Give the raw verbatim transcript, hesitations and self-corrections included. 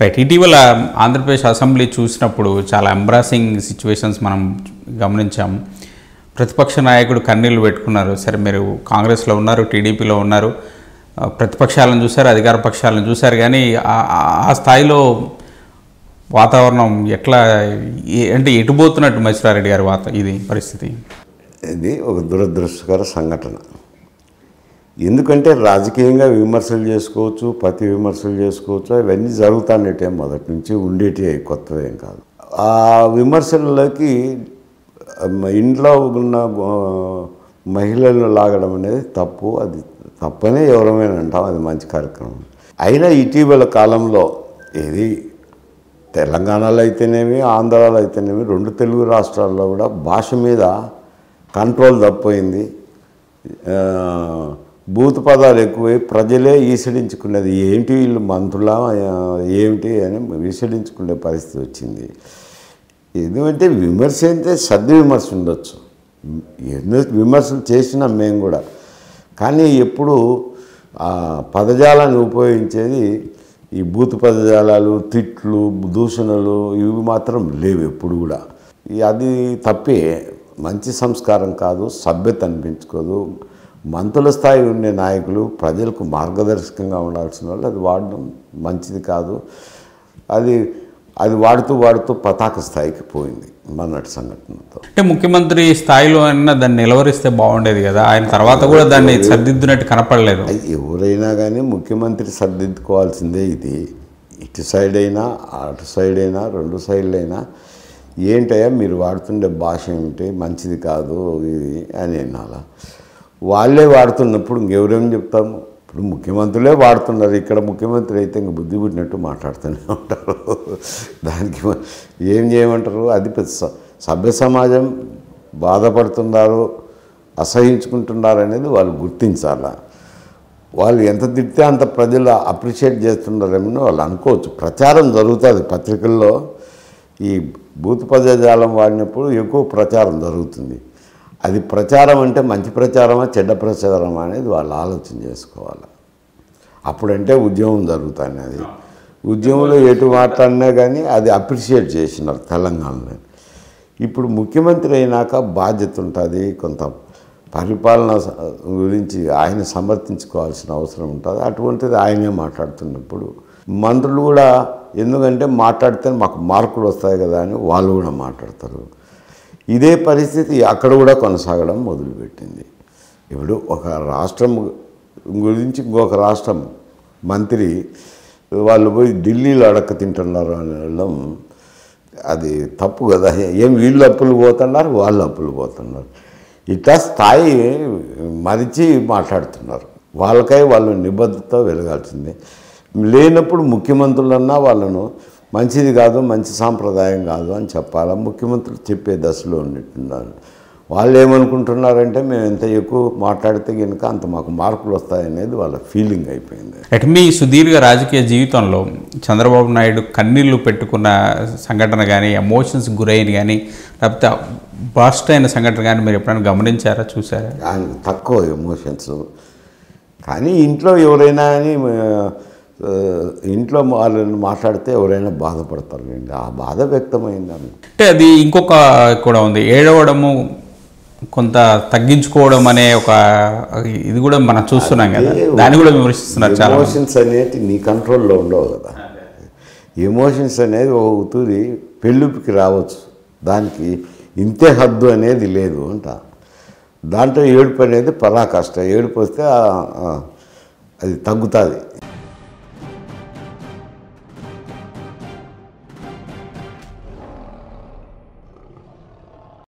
Right, ఇటీవల Andhra Pradesh assembly చూసినప్పుడు చాలా ఎంబ్రాసింగ్ సిచ్యువేషన్స్ మనం గమనించాము. ప్రతిపక్ష నాయకుడు కన్నీళ్ళు పెట్టుకున్నారు. సరే, మీరు కాంగ్రెస్లో ఉన్నారు, టీడీపీలో ఉన్నారు, ప్రతిపక్షాలను చూశారు, అధికార పక్షాలను చూశారు, కానీ ఆ స్థాయిలో వాతావరణం ఎట్లా అంటే ఎటుపోతున్నట్టు మహేశ్వరరెడ్డి గారి వాత ఇది పరిస్థితి. ఇది ఒక దురదృష్టకర సంఘటన. ఎందుకంటే రాజకీయంగా విమర్శలు చేసుకోవచ్చు, ప్రతి విమర్శలు చేసుకోవచ్చు, అవన్నీ జరుగుతానేటే మొదటి నుంచి ఉండేటి కొత్తదేం కాదు. ఆ విమర్శలలోకి ఇంట్లో ఉన్న మహిళలను లాగడం అనేది తప్పు, అది తప్పనే ఎవరమైనా అంటాం, అది మంచి కార్యక్రమం. అయినా ఇటీవల కాలంలో ఏది తెలంగాణలో అయితేనేమి, ఆంధ్రాలో అయితేనేమి, రెండు తెలుగు రాష్ట్రాల్లో కూడా భాష మీద కంట్రోల్ తప్పిపోయింది. భూత పదాలు ఎక్కువై ప్రజలే ఈసడించుకునేది, ఏంటి వీళ్ళు మంత్రుల ఏమిటి అని ఈసడించుకునే పరిస్థితి వచ్చింది. ఎందుకంటే విమర్శ అయితే సద్దు విమర్శ ఉండొచ్చు, ఎన్నో విమర్శలు చేసినాం మేము కూడా, కానీ ఎప్పుడు పదజాలాన్ని ఉపయోగించేది ఈ భూత పదజాలాలు, తిట్లు, దూషణలు ఇవి మాత్రం లేవు ఎప్పుడు కూడా. అది తప్పే, మంచి సంస్కారం కాదు, సభ్యత అనిపించుకోదు. మంత్రుల స్థాయి ఉండే నాయకులు ప్రజలకు మార్గదర్శకంగా ఉండాల్సిన వాళ్ళు అది వాడడం మంచిది కాదు. అది అది వాడుతూ వాడుతూ పతాక స్థాయికి పోయింది మొన్నటి సంఘటనతో. అంటే ముఖ్యమంత్రి స్థాయిలో అయినా దాన్ని నిలవరిస్తే బాగుండేది కదా, ఆయన తర్వాత కూడా దాన్ని సర్దిద్దునట్టు కనపడలేదు. ఎవరైనా కానీ ముఖ్యమంత్రి సర్దిద్దుకోవాల్సిందే. ఇది ఇటు సైడ్ అయినా అటు సైడ్ అయినా రెండు సైడ్లు అయినా ఏంటయ్యా మీరు వాడుతుండే భాష ఏమిటి, మంచిది కాదు ఇది అని అనాలా. వాళ్ళే వాడుతున్నప్పుడు ఇంకెవరేం చెప్తాము. ఇప్పుడు ముఖ్యమంత్రులే వాడుతున్నారు, ఇక్కడ ముఖ్యమంత్రి అయితే ఇంక బుద్ధి పుట్టినట్టు మాట్లాడుతూనే ఉంటారు, దానికి ఏం చేయమంటారు. అది పెద్ద సభ్య సమాజం బాధపడుతున్నారు, అసహించుకుంటున్నారు అనేది వాళ్ళు గుర్తించాలా. వాళ్ళు ఎంత తిడితే అంత ప్రజలు అప్రిషియేట్ చేస్తున్నారేమో వాళ్ళు అనుకోవచ్చు. ప్రచారం జరుగుతుంది పత్రికల్లో, ఈ భూత పదజాలం వాడినప్పుడు ఎక్కువ ప్రచారం జరుగుతుంది. అది ప్రచారం అంటే మంచి ప్రచారమా చెడ్డ ప్రచారమా అనేది వాళ్ళు ఆలోచన చేసుకోవాలి. అప్పుడంటే ఉద్యమం జరుగుతుంది. అది ఉద్యమంలో ఎటు మాట్లాడినా కానీ అది అప్రిషియేట్ చేసినారు తెలంగాణలో. ఇప్పుడు ముఖ్యమంత్రి అయినాక బాధ్యత ఉంటుంది, కొంత పరిపాలన గురించి ఆయన సమర్థించుకోవాల్సిన అవసరం ఉంటుంది. అటువంటిది ఆయనే మాట్లాడుతున్నప్పుడు మంత్రులు కూడా, ఎందుకంటే మాట్లాడితే మాకు మార్కులు వస్తాయి కదా అని వాళ్ళు కూడా మాట్లాడతారు. ఇదే పరిస్థితి అక్కడ కూడా కొనసాగడం మొదలుపెట్టింది. ఇప్పుడు ఒక రాష్ట్రం గురించి ఇంకొక రాష్ట్రం మంత్రి వాళ్ళు పోయి ఢిల్లీలో అడక్క తింటున్నారు అని వెళ్ళడం అది తప్పు కదా. ఏం వీళ్ళు అప్పులు పోతున్నారు, వాళ్ళు అప్పులు పోతున్నారు, ఇట్లా స్థాయి మరిచి మాట్లాడుతున్నారు. వాళ్ళకై వాళ్ళు నిబద్ధత వెలగాల్సిందే. లేనప్పుడు ముఖ్యమంత్రులన్నా వాళ్ళను మంచిది కాదు, మంచి సాంప్రదాయం కాదు అని చెప్పాలా. ముఖ్యమంత్రులు చెప్పే దశలో ఉన్నట్టున్నారు. వాళ్ళు ఏమనుకుంటున్నారంటే మేము ఎంత ఎక్కువ మాట్లాడితే కనుక అంత మాకు మార్కులు వస్తాయనేది వాళ్ళ ఫీలింగ్ అయిపోయింది. అట్ మీ సుదీర్ఘ రాజకీయ జీవితంలో చంద్రబాబు నాయుడు కన్నీళ్లు పెట్టుకున్న సంఘటన కానీ, ఎమోషన్స్ గురైన కానీ, లేకపోతే బస్ట్ అయిన సంఘటన కానీ మీరు ఎప్పుడైనా గమనించారా, చూసారా? ఆయనకు తక్కువ ఎమోషన్స్, కానీ ఇంట్లో ఎవరైనా అని ఇంట్లో వాళ్ళని మాట్లాడితే ఎవరైనా బాధపడతారు అండి, ఆ బాధ వ్యక్తమైంది. అంటే అది ఇంకొక కూడా ఉంది, ఏడవడము కొంత తగ్గించుకోవడం అనే ఒక ఇది కూడా మనం చూస్తున్నాం కదా, దాన్ని కూడా విమర్శిస్తున్నారు. ఎమోషన్స్ అనేది నీ కంట్రోల్లో ఉండవు కదా. ఎమోషన్స్ అనేది ఒక ఉతుది పెళ్ళికి రావచ్చు, దానికి ఇంతే హద్దు అనేది లేదు అంట. దాంట్లో ఏడుపు అనేది పరాకాష్ట. ఏడుపు వస్తే అది తగ్గుతుంది,